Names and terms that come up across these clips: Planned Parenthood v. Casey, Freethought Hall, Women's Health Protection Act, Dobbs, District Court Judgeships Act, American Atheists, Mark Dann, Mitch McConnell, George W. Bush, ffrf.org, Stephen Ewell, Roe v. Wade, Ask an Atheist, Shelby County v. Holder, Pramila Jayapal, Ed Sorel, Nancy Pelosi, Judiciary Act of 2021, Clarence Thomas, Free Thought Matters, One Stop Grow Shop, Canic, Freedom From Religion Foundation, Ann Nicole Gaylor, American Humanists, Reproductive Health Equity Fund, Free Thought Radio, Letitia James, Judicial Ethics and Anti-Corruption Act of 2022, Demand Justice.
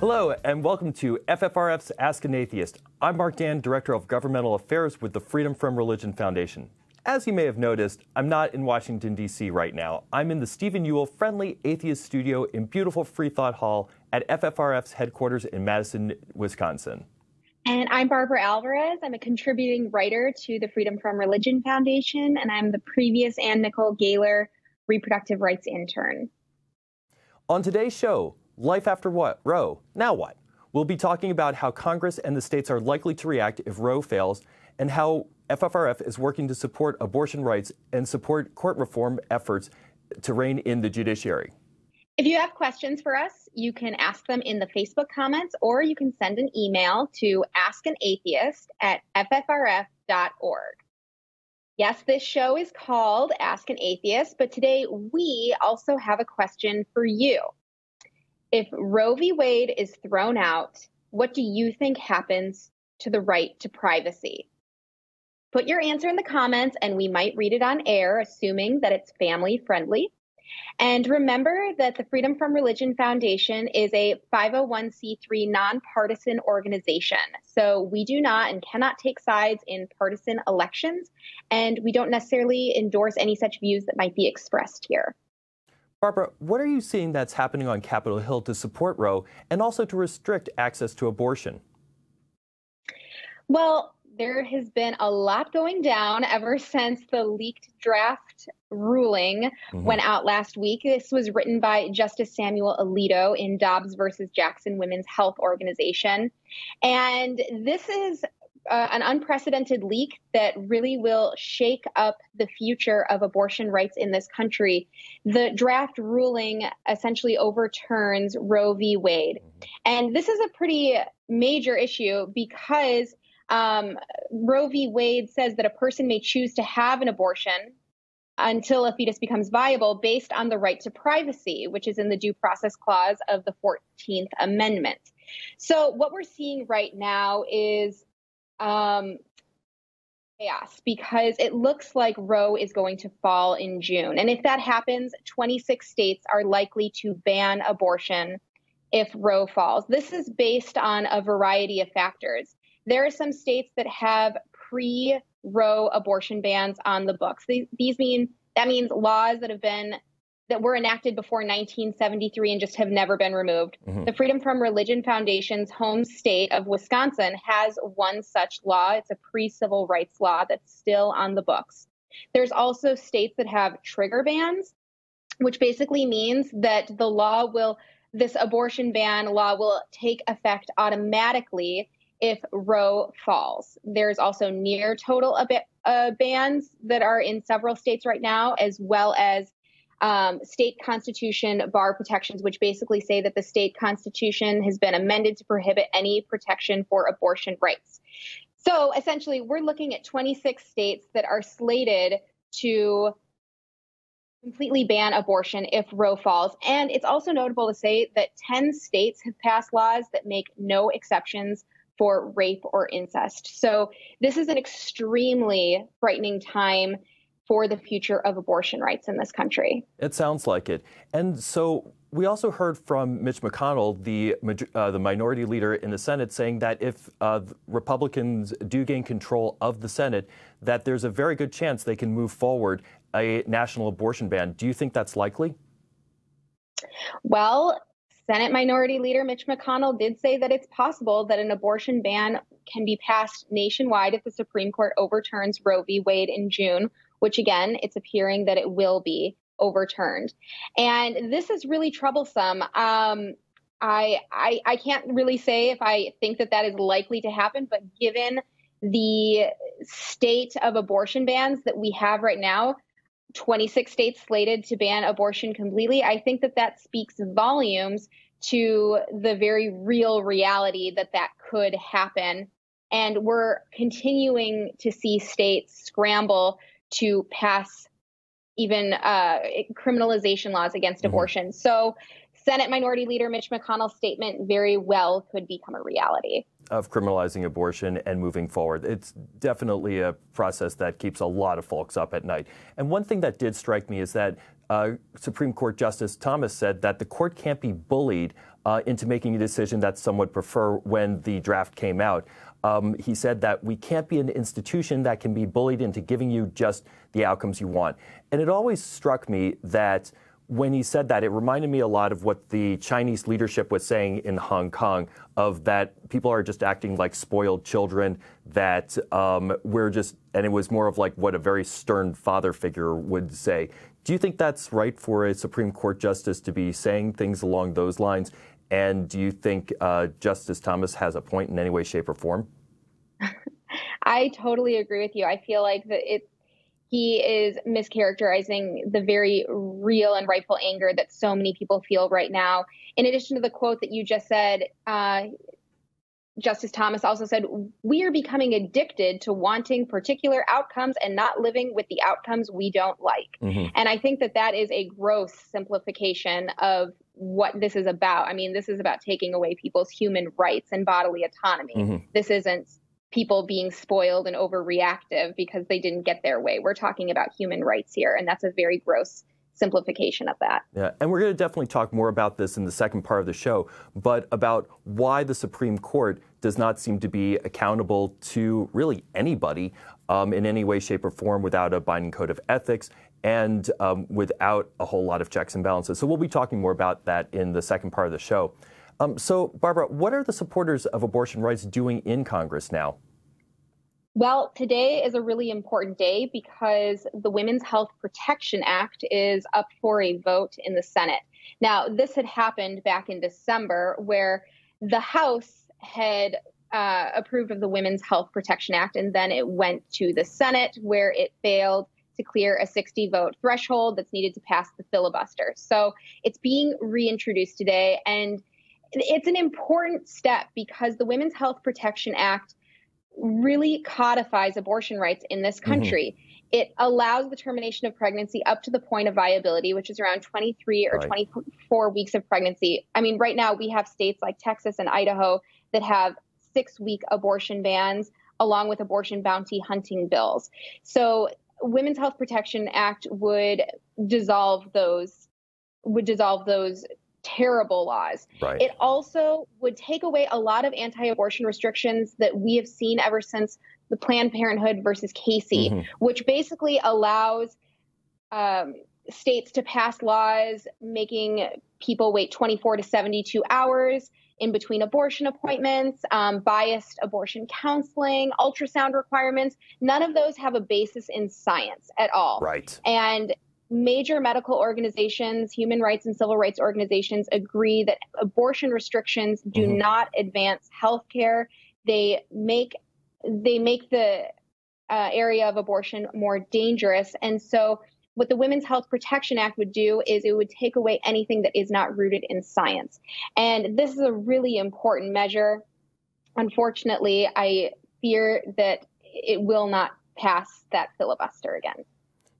Hello, and welcome to FFRF's Ask an Atheist. I'm Mark Dann, Director of Governmental Affairs with the Freedom From Religion Foundation. As you may have noticed, I'm not in Washington, D.C. right now. I'm in the Stephen Ewell Friendly Atheist Studio in beautiful Freethought Hall at FFRF's headquarters in Madison, Wisconsin. And I'm Barbara Alvarez. I'm a contributing writer to the Freedom From Religion Foundation, and I'm the previous Ann Nicole Gaylor reproductive rights intern. On today's show, Life After What? Roe. Now what? We'll be talking about how Congress and the states are likely to react if Roe fails, and how FFRF is working to support abortion rights and support court reform efforts to rein in the judiciary. If you have questions for us, you can ask them in the Facebook comments, or you can send an email to askanatheist@ffrf.org. Yes, this show is called Ask an Atheist, but today we also have a question for you. If Roe v. Wade is thrown out, what do you think happens to the right to privacy? Put your answer in the comments and we might read it on air, assuming that it's family friendly. And remember that the Freedom From Religion Foundation is a 501c3 nonpartisan organization. So we do not and cannot take sides in partisan elections, and we don't necessarily endorse any such views that might be expressed here. Barbara, what are you seeing that's happening on Capitol Hill to support Roe and also to restrict access to abortion? Well, there has been a lot going down ever since the leaked draft ruling went out last week. This was written by Justice Samuel Alito in Dobbs v. Jackson Women's Health Organization. And this is an unprecedented leak that really will shake up the future of abortion rights in this country. The draft ruling essentially overturns Roe v. Wade. And this is a pretty major issue because Roe v. Wade says that a person may choose to have an abortion until a fetus becomes viable based on the right to privacy, which is in the Due Process Clause of the 14th Amendment. So what we're seeing right now is chaos, because it looks like Roe is going to fall in June. And if that happens, 26 states are likely to ban abortion if Roe falls. This is based on a variety of factors. There are some states that have pre-Roe abortion bans on the books. That means laws that were enacted before 1973 and just have never been removed. The Freedom From Religion Foundation's home state of Wisconsin has one such law. It's a pre-civil rights law that's still on the books. There's also states that have trigger bans, which basically means that this abortion ban law will take effect automatically if Roe falls. There's also near total bans that are in several states right now, as well as state constitution bar protections, which basically say that the state constitution has been amended to prohibit any protection for abortion rights. So essentially, we're looking at 26 states that are slated to completely ban abortion if Roe falls. And it's also notable to say that 10 states have passed laws that make no exceptions for rape or incest. So this is an extremely frightening time for the future of abortion rights in this country. It sounds like it. And so we also heard from Mitch McConnell, the minority leader in the Senate, saying that if Republicans do gain control of the Senate, that there's a very good chance they can move forward a national abortion ban. Do you think that's likely? Well, Senate Minority Leader Mitch McConnell did say that it's possible that an abortion ban can be passed nationwide if the Supreme Court overturns Roe v. Wade in June, which again, it's appearing that it will be overturned. And this is really troublesome. I can't really say if I think that is likely to happen, but given the state of abortion bans that we have right now, 26 states slated to ban abortion completely, I think that speaks volumes to the very real reality that could happen. And we're continuing to see states scramble to pass even criminalization laws against abortion. So Senate Minority Leader Mitch McConnell's statement very well could become a reality. Of criminalizing abortion and moving forward. It's definitely a process that keeps a lot of folks up at night. And one thing that did strike me is that Supreme Court Justice Thomas said that the court can't be bullied into making a decision that some would prefer when the draft came out. He said that we can't be an institution that can be bullied into giving you just the outcomes you want. And it always struck me that when he said that, it reminded me a lot of what the Chinese leadership was saying in Hong Kong, of that people are just acting like spoiled children, that we're just, and it was more of like what a very stern father figure would say. Do you think that's right for a Supreme Court justice to be saying things along those lines? And do you think Justice Thomas has a point in any way, shape, or form? I totally agree with you. I feel like that he is mischaracterizing the very real and rightful anger that so many people feel right now. In addition to the quote that you just said, Justice Thomas also said, we are becoming addicted to wanting particular outcomes and not living with the outcomes we don't like. Mm-hmm. And I think that that is a gross simplification of what this is about. I mean, this is about taking away people's human rights and bodily autonomy. Mm-hmm. This isn't people being spoiled and overreactive because they didn't get their way. We're talking about human rights here, and that's a very gross simplification of that. Yeah, and we're going to definitely talk more about this in the second part of the show, but about why the Supreme Court does not seem to be accountable to really anybody in any way, shape, or form without a binding code of ethics and without a whole lot of checks and balances. So we'll be talking more about that in the second part of the show. So, Barbara, what are the supporters of abortion rights doing in Congress now? Well, today is a really important day because the Women's Health Protection Act is up for a vote in the Senate. Now, this had happened back in December, where the House had approved of the Women's Health Protection Act, and then it went to the Senate, where it failed to clear a 60-vote threshold that's needed to pass the filibuster. So it's being reintroduced today, and it's an important step because the Women's Health Protection Act really codifies abortion rights in this country. Mm-hmm. It allows the termination of pregnancy up to the point of viability, which is around 23 or 24 weeks of pregnancy. I mean, right now we have states like Texas and Idaho that have 6-week abortion bans, along with abortion bounty hunting bills. So Women's Health Protection Act would dissolve those terrible laws. Right. It also would take away a lot of anti-abortion restrictions that we have seen ever since the Planned Parenthood versus Casey, mm-hmm. which basically allows states to pass laws making people wait 24 to 72 hours in between abortion appointments, biased abortion counseling, ultrasound requirements. None of those have a basis in science at all. Right. And major medical organizations, human rights and civil rights organizations agree that abortion restrictions do mm-hmm. not advance health care. They make the area of abortion more dangerous. And so what the Women's Health Protection Act would do is it would take away anything that is not rooted in science. And this is a really important measure. Unfortunately, I fear that it will not pass that filibuster again.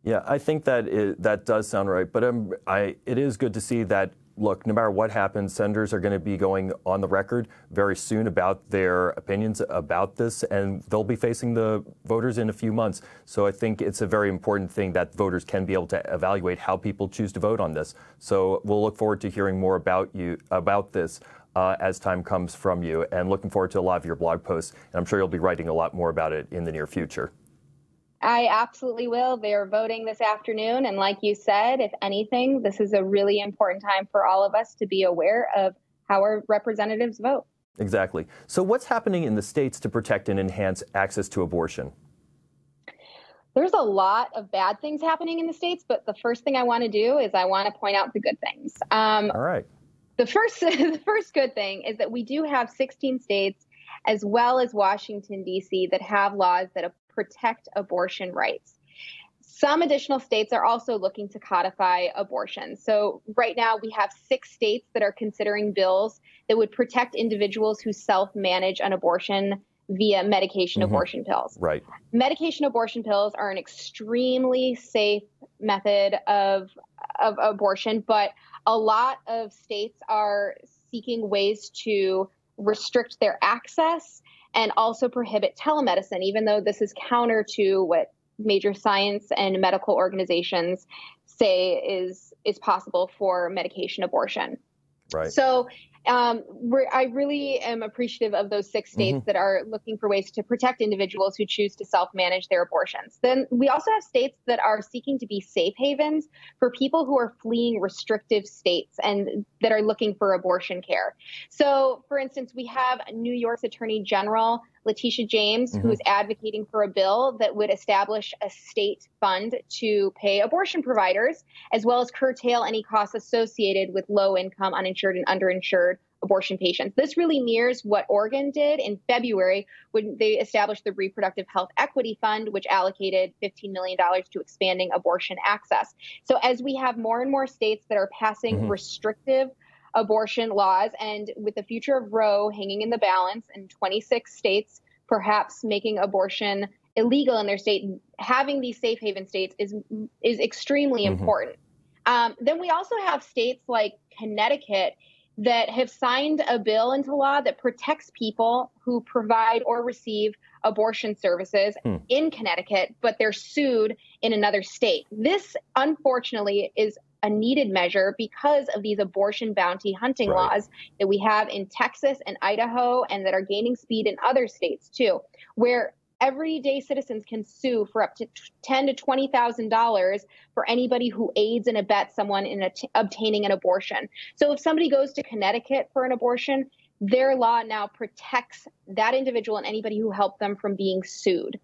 Yeah, I think that does sound right, but it is good to see that, look, no matter what happens, senators are going to be going on the record very soon about their opinions about this, and they'll be facing the voters in a few months. So I think it's a very important thing that voters can be able to evaluate how people choose to vote on this. So we'll look forward to hearing more about this as time comes from you, and looking forward to a lot of your blog posts, and I'm sure you'll be writing a lot more about it in the near future. I absolutely will. They are voting this afternoon. And like you said, if anything, this is a really important time for all of us to be aware of how our representatives vote. Exactly. So what's happening in the states to protect and enhance access to abortion? There's a lot of bad things happening in the states, but the first thing I want to do is I want to point out the good things. All right. The first good thing is that we do have 16 states, as well as Washington, D.C., that have laws that protect abortion rights. Some additional states are also looking to codify abortion. So right now we have 6 states that are considering bills that would protect individuals who self-manage an abortion via medication mm-hmm. abortion pills. Right. Medication abortion pills are an extremely safe method of abortion, but a lot of states are seeking ways to restrict their access and also prohibit telemedicine, even though this is counter to what major science and medical organizations say is possible for medication abortion. Right. So I really am appreciative of those 6 states that are looking for ways to protect individuals who choose to self-manage their abortions. Then we also have states that are seeking to be safe havens for people who are fleeing restrictive states and that are looking for abortion care. So, for instance, we have New York's Attorney General Letitia James, who is advocating for a bill that would establish a state fund to pay abortion providers, as well as curtail any costs associated with low-income, uninsured, and underinsured abortion patients. This really mirrors what Oregon did in February when they established the Reproductive Health Equity Fund, which allocated $15 million to expanding abortion access. So as we have more and more states that are passing restrictive abortion laws, and with the future of Roe hanging in the balance and 26 states perhaps making abortion illegal in their state, having these safe haven states is extremely important. Then we also have states like Connecticut that have signed a bill into law that protects people who provide or receive abortion services in Connecticut, but they're sued in another state. This, unfortunately, is a needed measure because of these abortion bounty hunting laws that we have in Texas and Idaho, and that are gaining speed in other states too, where everyday citizens can sue for up to $10,000 to $20,000 for anybody who aids and abets someone in obtaining an abortion. So if somebody goes to Connecticut for an abortion, their law now protects that individual and anybody who helped them from being sued,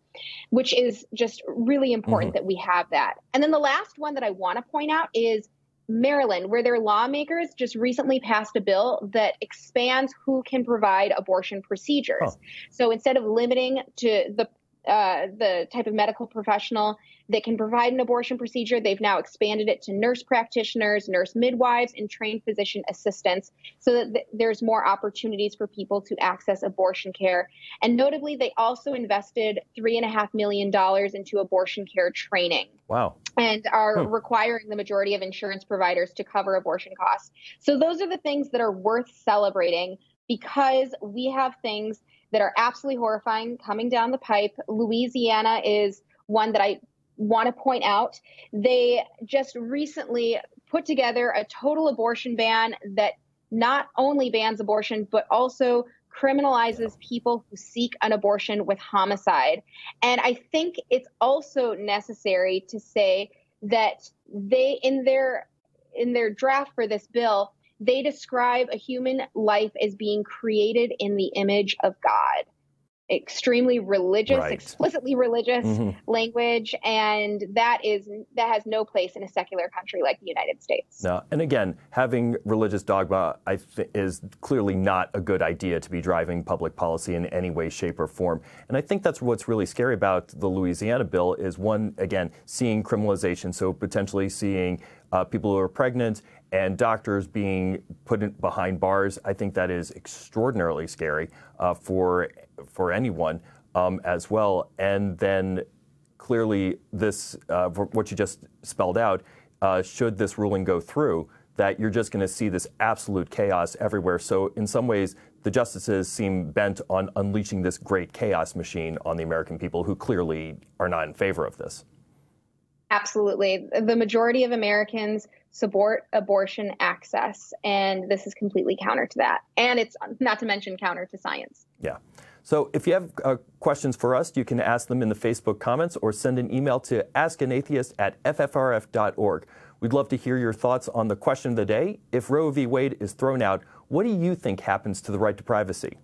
which is just really important that we have that. And then the last one that I want to point out is Maryland, where their lawmakers just recently passed a bill that expands who can provide abortion procedures. So instead of limiting to the type of medical professional that can provide an abortion procedure, they've now expanded it to nurse practitioners, nurse midwives, and trained physician assistants, so that there's more opportunities for people to access abortion care. And notably, they also invested $3.5 million into abortion care training. And are requiring the majority of insurance providers to cover abortion costs. So those are the things that are worth celebrating, because we have things that are absolutely horrifying coming down the pipe. Louisiana is one that I want to point out. They just recently put together a total abortion ban that not only bans abortion, but also criminalizes people who seek an abortion with homicide. And I think it's also necessary to say that they, in their draft for this bill, they describe a human life as being created in the image of God. Extremely religious, explicitly religious language, and that has no place in a secular country like the United States. No, and again, having religious dogma is clearly not a good idea to be driving public policy in any way, shape, or form. And I think that's what's really scary about the Louisiana bill is, one, again, seeing criminalization, so potentially seeing people who are pregnant and doctors being put behind bars. I think that is extraordinarily scary for anyone as well. And then clearly this, what you just spelled out, should this ruling go through, that you're just going to see this absolute chaos everywhere. So in some ways, the justices seem bent on unleashing this great chaos machine on the American people, who clearly are not in favor of this. Absolutely. The majority of Americans support abortion access, and this is completely counter to that. And it's not to mention counter to science. Yeah. So if you have questions for us, you can ask them in the Facebook comments or send an email to askanatheist@ffrf.org. We'd love to hear your thoughts on the question of the day. If Roe v. Wade is thrown out, what do you think happens to the right to privacy?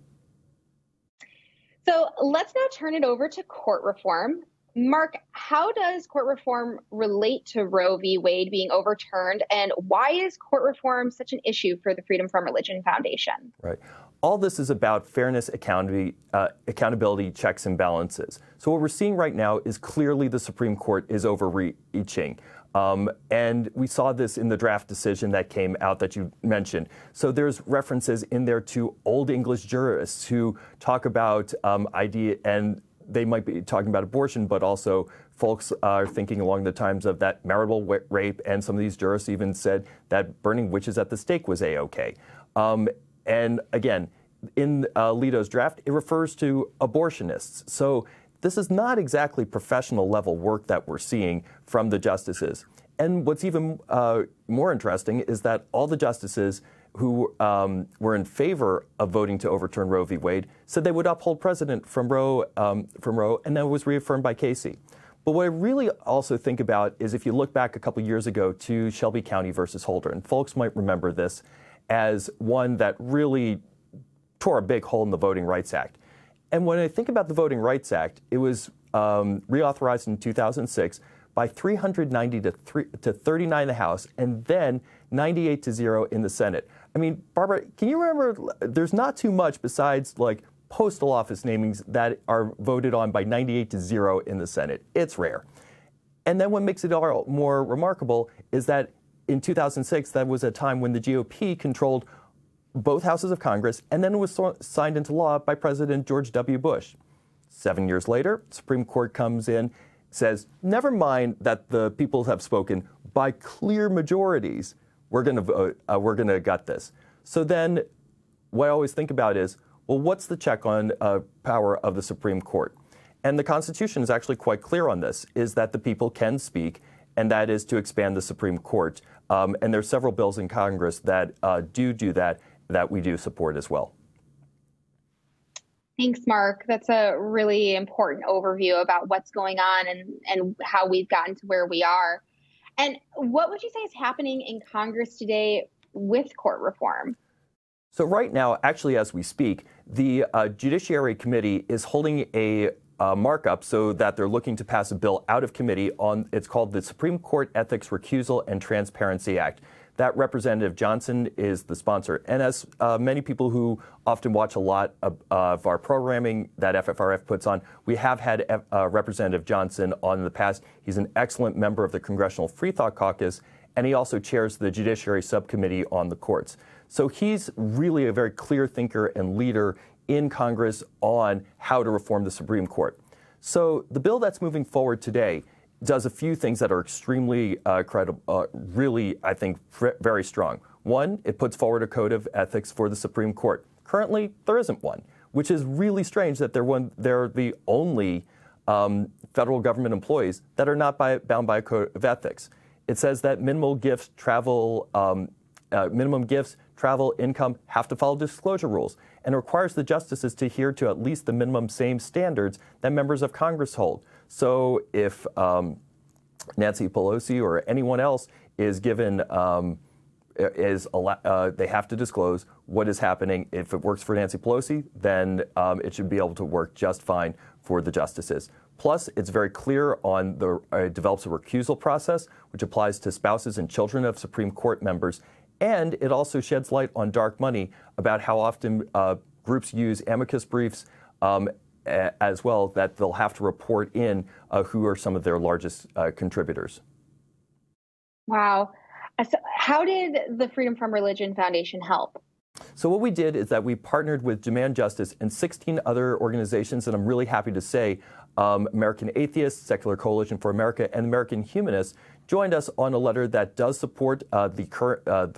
So let's now turn it over to court reform. Mark, how does court reform relate to Roe v. Wade being overturned, and why is court reform such an issue for the Freedom From Religion Foundation? Right. All this is about fairness, accountability, checks and balances. So what we're seeing right now is clearly the Supreme Court is overreaching. And we saw this in the draft decision that came out that you mentioned. So there's references in there to old English jurists who talk about idea, and they might be talking about abortion, but also folks are thinking along the times of that marital rape, and some of these jurists even said that burning witches at the stake was A-OK. And again, in Alito's draft, it refers to abortionists. So this is not exactly professional level work that we're seeing from the justices. And what's even more interesting is that all the justices who were in favor of voting to overturn Roe v. Wade said they would uphold precedent from Roe, and that was reaffirmed by Casey. But what I really also think about is if you look back a couple years ago to Shelby County versus Holder, and folks might remember this as one that really tore a big hole in the Voting Rights Act. And when I think about the Voting Rights Act, it was reauthorized in 2006 by 390 to 39 in the House, and then 98 to 0 in the Senate. I mean, Barbara, can you remember, there's not too much besides like postal office namings that are voted on by 98 to 0 in the Senate. It's rare. And then what makes it all more remarkable is that in 2006, that was a time when the GOP controlled both houses of Congress, and then it was signed into law by President George W. Bush. 7 years later, Supreme Court comes in, says, never mind that the people have spoken by clear majorities. We're going to vote. We're going to gut this. So then what I always think about is, well, what's the check on power of the Supreme Court? And the Constitution is actually quite clear on this, is that the people can speak, and that is to expand the Supreme Court. And there are several bills in Congress that do that, that we do support as well. Thanks, Mark. That's a really important overview about what's going on and how we've gotten to where we are. And what would you say is happening in Congress today with court reform? So right now, actually, as we speak, the Judiciary Committee is holding a markup so that they're looking to pass a bill out of committee on, it's called the Supreme Court Ethics Recusal and Transparency Act. That Representative Johnson is the sponsor. And as many people who often watch a lot of our programming that FFRF puts on, we have had Representative Johnson on in the past. He's an excellent member of the Congressional Freethought Caucus, and he also chairs the Judiciary Subcommittee on the courts. So he's really a very clear thinker and leader in Congress on how to reform the Supreme Court. So the bill that's moving forward today does a few things that are extremely credible, really, I think, very strong. One, it puts forward a code of ethics for the Supreme Court. Currently, there isn't one, which is really strange that they're the only federal government employees that are not bound by a code of ethics. It says that minimum gifts, travel, income have to follow disclosure rules, and requires the justices to adhere to at least the minimum same standards that members of Congress hold. So if Nancy Pelosi or anyone else is given, they have to disclose what is happening. If it works for Nancy Pelosi, then it should be able to work just fine for the justices. Plus, it's very clear on the, it develops a recusal process, which applies to spouses and children of Supreme Court members. And it also sheds light on dark money about how often groups use amicus briefs as well, that they'll have to report in who are some of their largest contributors. Wow. So how did the Freedom From Religion Foundation help? So what we did is that we partnered with Demand Justice and 16 other organizations, and I'm really happy to say American Atheists, Secular Coalition for America, and American Humanists joined us on a letter that does support the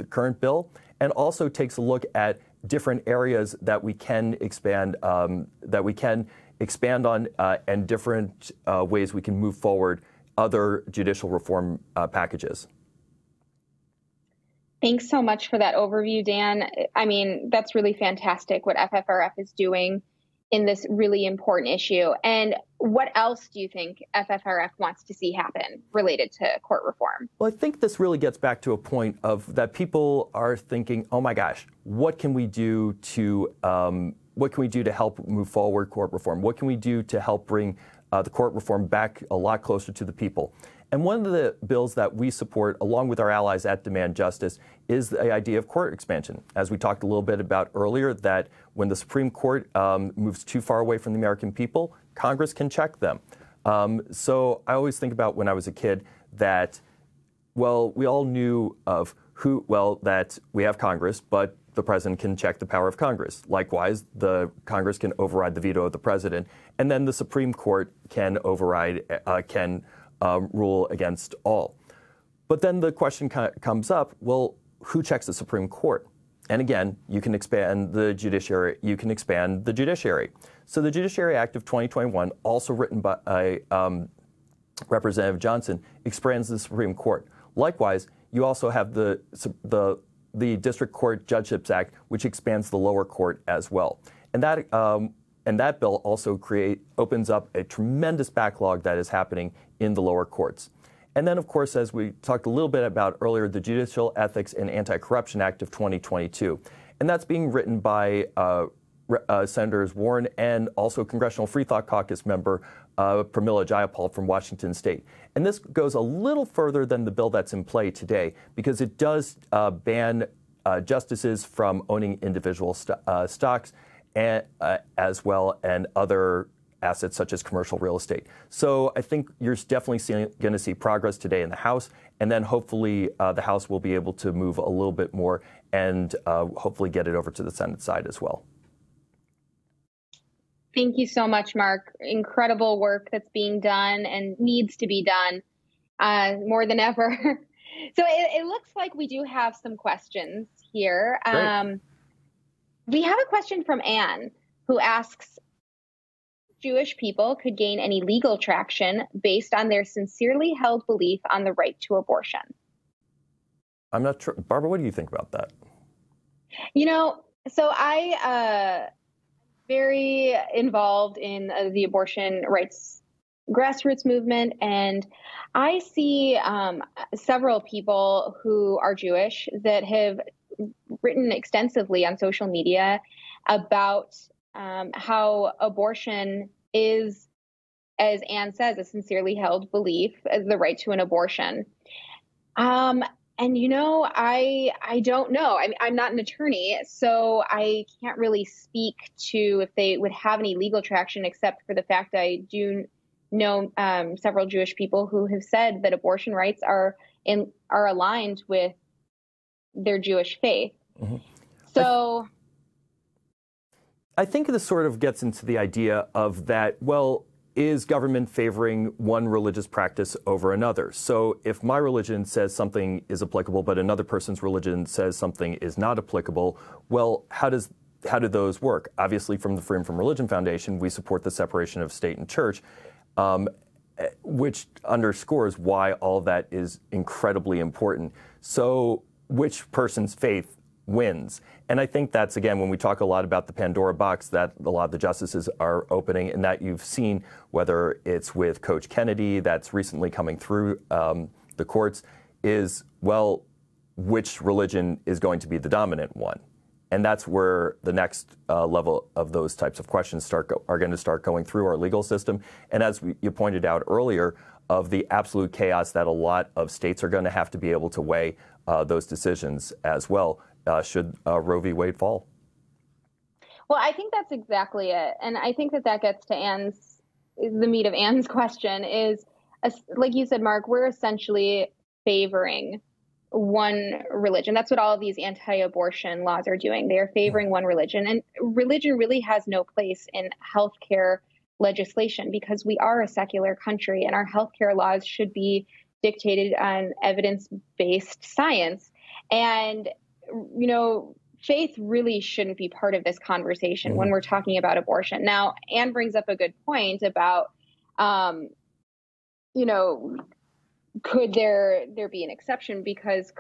current bill, and also takes a look at different areas that we can expand on, and different ways we can move forward other judicial reform packages. Thanks so much for that overview, Dan. I mean, that's really fantastic what FFRF is doing in this really important issue. And what else do you think FFRF wants to see happen related to court reform? Well, I think this really gets back to a point of that people are thinking, oh my gosh, what can we do to help move forward court reform? What can we do to help bring the court reform back a lot closer to the people? And one of the bills that we support, along with our allies at Demand Justice, is the idea of court expansion. As we talked a little bit about earlier, that when the Supreme Court moves too far away from the American people, Congress can check them. So I always think about when I was a kid that, well, we all knew of who, well, that we have Congress, but the president can check the power of Congress. Likewise, the Congress can override the veto of the president, and then the Supreme Court can override, rule against all. But then the question comes up, well, who checks the Supreme Court? And again, you can expand the judiciary. So the Judiciary Act of 2021, also written by Representative Johnson, expands the Supreme Court. Likewise, you also have the the District Court Judgeships Act, which expands the lower court as well. And that bill also opens up a tremendous backlog that is happening in the lower courts. And then, of course, as we talked a little bit about earlier, the Judicial Ethics and Anti-Corruption Act of 2022. And that's being written by Senators Warren and also Congressional Free Thought Caucus member Pramila Jayapal from Washington State. And this goes a little further than the bill that's in play today, because it does ban justices from owning individual stocks and, as well, and other assets such as commercial real estate. So I think you're definitely going to see progress today in the House, and then hopefully the House will be able to move a little bit more and hopefully get it over to the Senate side as well. Thank you so much, Mark. Incredible work that's being done and needs to be done more than ever. So it looks like we do have some questions here. We have a question from Ann, who asks, Jewish people could gain any legal traction based on their sincerely held belief on the right to abortion. I'm not sure. Barbara, what do you think about that? You know, so I very involved in the abortion rights grassroots movement, and I see several people who are Jewish that have written extensively on social media about how abortion is, as Ann says, a sincerely held belief, as the right to an abortion. And, you know, I don't know. I'm not an attorney, so I can't really speak to if they would have any legal traction, except for the fact I do know several Jewish people who have said that abortion rights are aligned with their Jewish faith. Mm-hmm. So I think this sort of gets into the idea of that, well, is government favoring one religious practice over another? So if my religion says something is applicable, but another person's religion says something is not applicable, well, how do those work? Obviously, from the Freedom From Religion Foundation, we support the separation of state and church, which underscores why all that is incredibly important. So which person's faith wins? And I think that's, again, when we talk a lot about the Pandora box that a lot of the justices are opening, and that you've seen, whether it's with Coach Kennedy that's recently coming through the courts, is, well, which religion is going to be the dominant one? And that's where the next level of those types of questions are going to start going through our legal system. And as you pointed out earlier, of the absolute chaos that a lot of states are going to have to be able to weigh those decisions as well. Should Roe v. Wade fall? Well, I think that's exactly it. And I think that gets to the meat of Ann's question is, like you said, Mark, we're essentially favoring one religion. That's what all of these anti-abortion laws are doing. They are favoring one religion. And religion really has no place in healthcare legislation, because we are a secular country and our healthcare laws should be dictated on evidence-based science. And you know, faith really shouldn't be part of this conversation when we're talking about abortion. Now, Anne brings up a good point about, you know, could there be an exception, because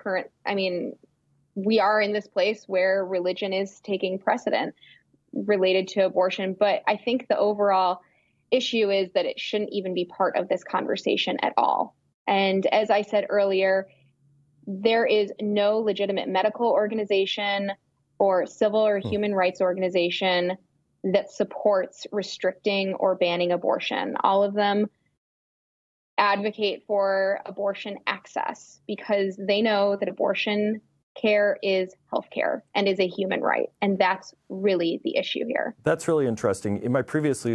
we are in this place where religion is taking precedent related to abortion. But I think the overall issue is that it shouldn't even be part of this conversation at all. And as I said earlier, there is no legitimate medical organization or civil or human rights organization that supports restricting or banning abortion. All of them advocate for abortion access because they know that abortion care is healthcare and is a human right. And that's really the issue here. That's really interesting. In my previous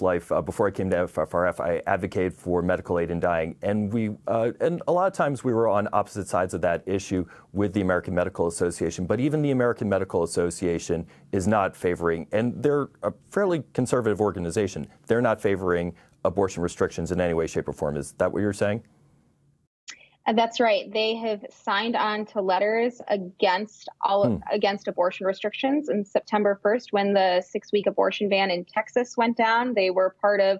life, before I came to FFRF, I advocated for medical aid in dying, and a lot of times we were on opposite sides of that issue with the American Medical Association. But even the American Medical Association is not favoring, and they're a fairly conservative organization. They're not favoring abortion restrictions in any way, shape, or form. Is that what you're saying? That's right. They have signed on to letters against abortion restrictions. And September 1st, when the 6-week abortion ban in Texas went down, they were part of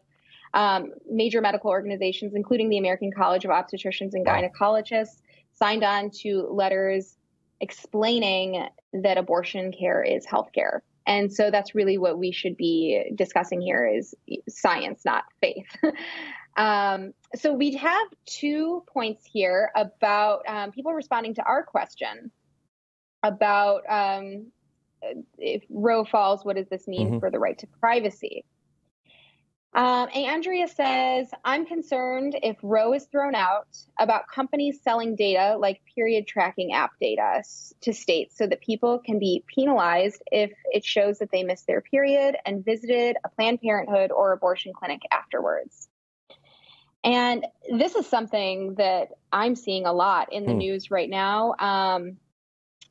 major medical organizations, including the American College of Obstetricians and Gynecologists, signed on to letters explaining that abortion care is healthcare. And so that's really what we should be discussing here is science, not faith. So we have 2 points here about people responding to our question about if Roe falls, what does this mean for the right to privacy? Andrea says, I'm concerned if Roe is thrown out about companies selling data like period tracking app data to states so that people can be penalized if it shows that they missed their period and visited a Planned Parenthood or abortion clinic afterwards. And this is something that I'm seeing a lot in the news right now.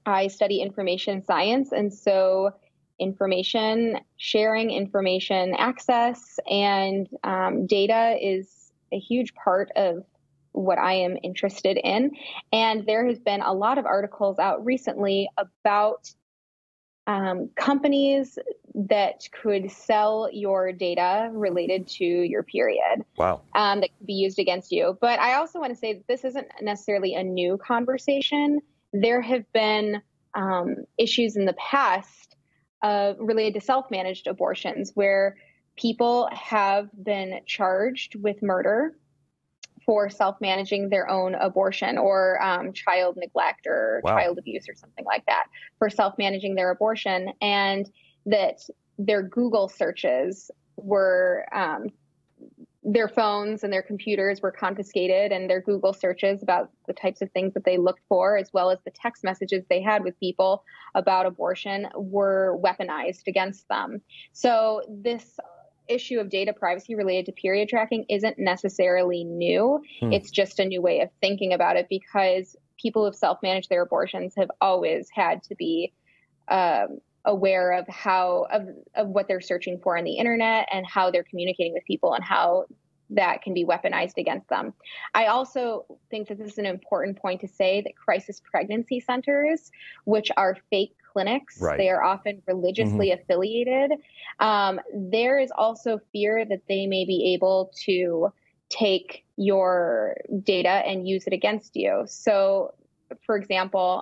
I study information science, and so information sharing, information access, and data is a huge part of what I am interested in. And there has been a lot of articles out recently about companies that could sell your data related to your period. Wow. That could be used against you. But I also want to say that this isn't necessarily a new conversation. There have been issues in the past related to self-managed abortions, where people have been charged with murder for self-managing their own abortion, or child neglect or child abuse or something like that, for self-managing their abortion, and that their Google searches were, their phones and their computers were confiscated, and their Google searches about the types of things that they looked for, as well as the text messages they had with people about abortion, were weaponized against them. So this issue of data privacy related to period tracking isn't necessarily new. It's just a new way of thinking about it, because people who have self-managed their abortions have always had to be aware of how of what they're searching for on the internet and how they're communicating with people and how that can be weaponized against them. I also think that this is an important point to say that crisis pregnancy centers, which are fake clinics, they are often religiously affiliated. There is also fear that they may be able to take your data and use it against you. So for example,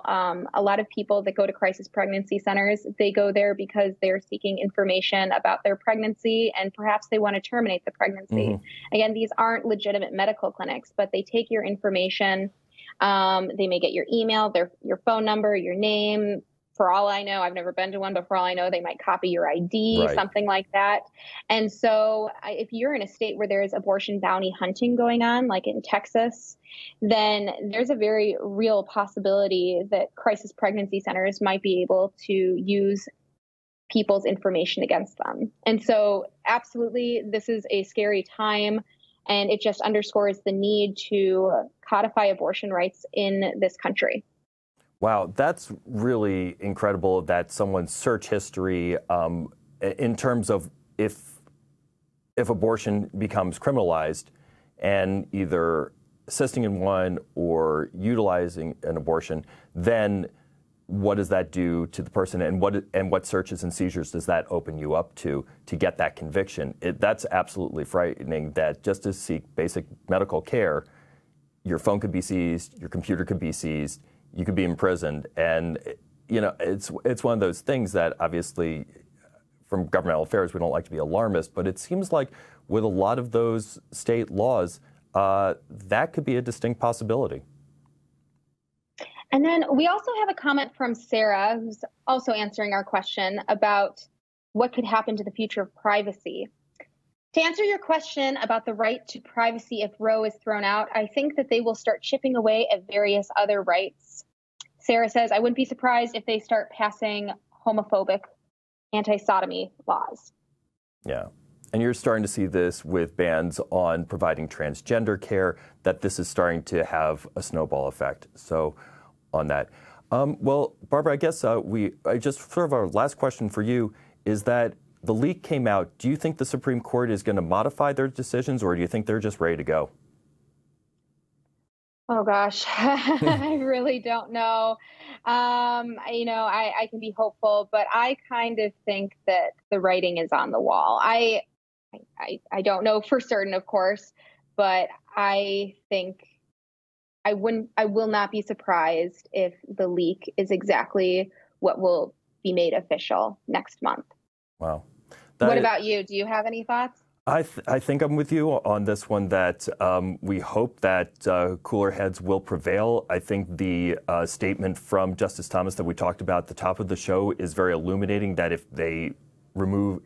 a lot of people that go to crisis pregnancy centers, they go there because they're seeking information about their pregnancy, and perhaps they want to terminate the pregnancy. Again, these aren't legitimate medical clinics, but they take your information. They may get your email, your phone number, your name. For all I know, I've never been to one, but for all I know, they might copy your ID, something like that. And so if you're in a state where there is abortion bounty hunting going on, like in Texas, then there's a very real possibility that crisis pregnancy centers might be able to use people's information against them. And so absolutely, this is a scary time. And it just underscores the need to codify abortion rights in this country. Wow, that's really incredible that someone's search history in terms of if abortion becomes criminalized and either assisting in one or utilizing an abortion, then what does that do to the person, and what searches and seizures does that open you up to get that conviction? That's absolutely frightening that just to seek basic medical care, your phone could be seized, your computer could be seized, you could be imprisoned. And you know, it's one of those things that obviously from governmental affairs, we don't like to be alarmist, but it seems like with a lot of those state laws, that could be a distinct possibility. And then we also have a comment from Sarah, who's also answering our question about what could happen to the future of privacy. To answer your question about the right to privacy if Roe is thrown out, I think that they will start chipping away at various other rights. Sarah says, I wouldn't be surprised if they start passing homophobic anti-sodomy laws. Yeah. And you're starting to see this with bans on providing transgender care, that this is starting to have a snowball effect. So on that. Well, Barbara, I guess just sort of our last question for you is that the leak came out. Do you think the Supreme Court is going to modify their decisions, or do you think they're just ready to go? Oh, gosh. I really don't know. You know, I can be hopeful, but I kind of think that the writing is on the wall. I don't know for certain, of course, but I think I will not be surprised if the leak is exactly what will be made official next month. Wow. What about you? Do you have any thoughts? I think I'm with you on this one, that we hope that cooler heads will prevail. I think the statement from Justice Thomas that we talked about at the top of the show is very illuminating, that if they remove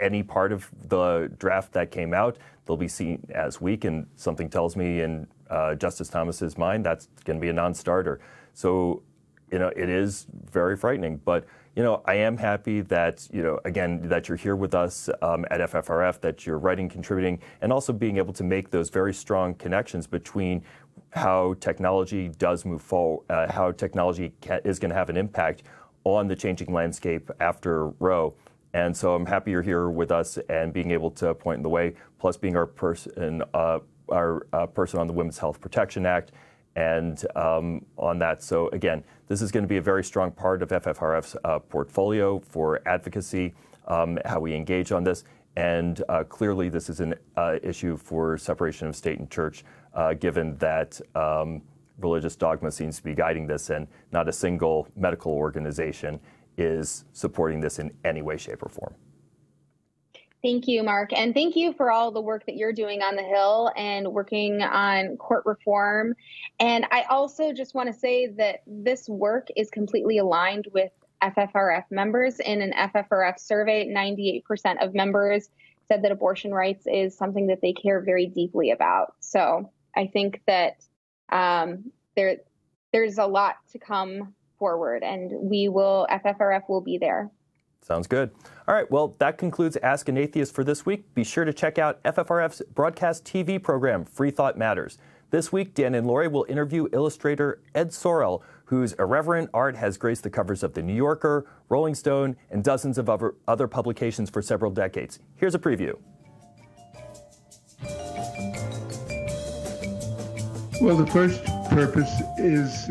any part of the draft that came out, they'll be seen as weak, and something tells me in Justice Thomas's mind that's going to be a non-starter. So, you know, it is very frightening, but you know, I am happy that, you know, again, that you're here with us at FFRF, that you're writing, contributing, and also being able to make those very strong connections between how technology does move forward, how technology is going to have an impact on the changing landscape after Roe. And so I'm happy you're here with us and being able to point in the way, plus being our person on the Women's Health Protection Act and on that. So again, this is going to be a very strong part of FFRF's portfolio for advocacy, how we engage on this. And clearly this is an issue for separation of state and church, given that religious dogma seems to be guiding this, and not a single medical organization is supporting this in any way, shape, or form. Thank you, Mark. And thank you for all the work that you're doing on the Hill and working on court reform. And I also just want to say that this work is completely aligned with FFRF members. In an FFRF survey, 98% of members said that abortion rights is something that they care very deeply about. So I think that there's a lot to come forward, and FFRF will be there. Sounds good. All right, well, that concludes Ask an Atheist for this week. Be sure to check out FFRF's broadcast TV program, Free Thought Matters. This week, Dan and Lori will interview illustrator Ed Sorel, whose irreverent art has graced the covers of The New Yorker, Rolling Stone, and dozens of other publications for several decades. Here's a preview. Well, the first purpose is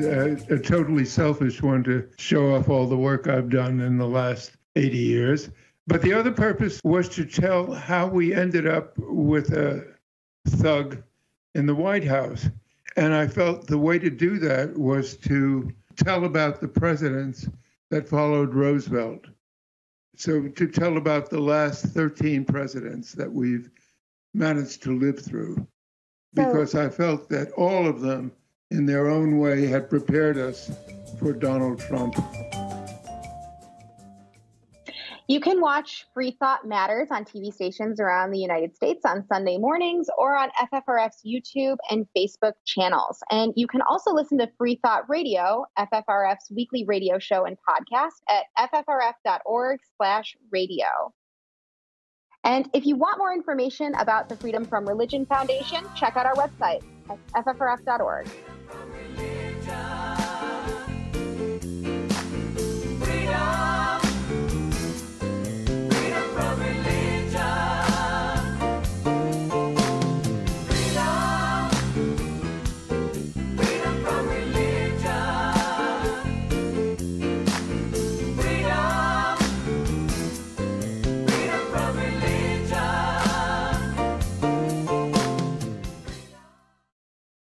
a totally selfish one, to show off all the work I've done in the last 80 years. But the other purpose was to tell how we ended up with a thug in the White House. And I felt the way to do that was to tell about the presidents that followed Roosevelt. So to tell about the last 13 presidents that we've managed to live through, because I felt that all of them, in their own way, had prepared us for Donald Trump. You can watch Free Thought Matters on TV stations around the United States on Sunday mornings, or on FFRF's YouTube and Facebook channels. And you can also listen to Free Thought Radio, FFRF's weekly radio show and podcast, at ffrf.org/radio. And if you want more information about the Freedom From Religion Foundation, check out our website at ffrf.org.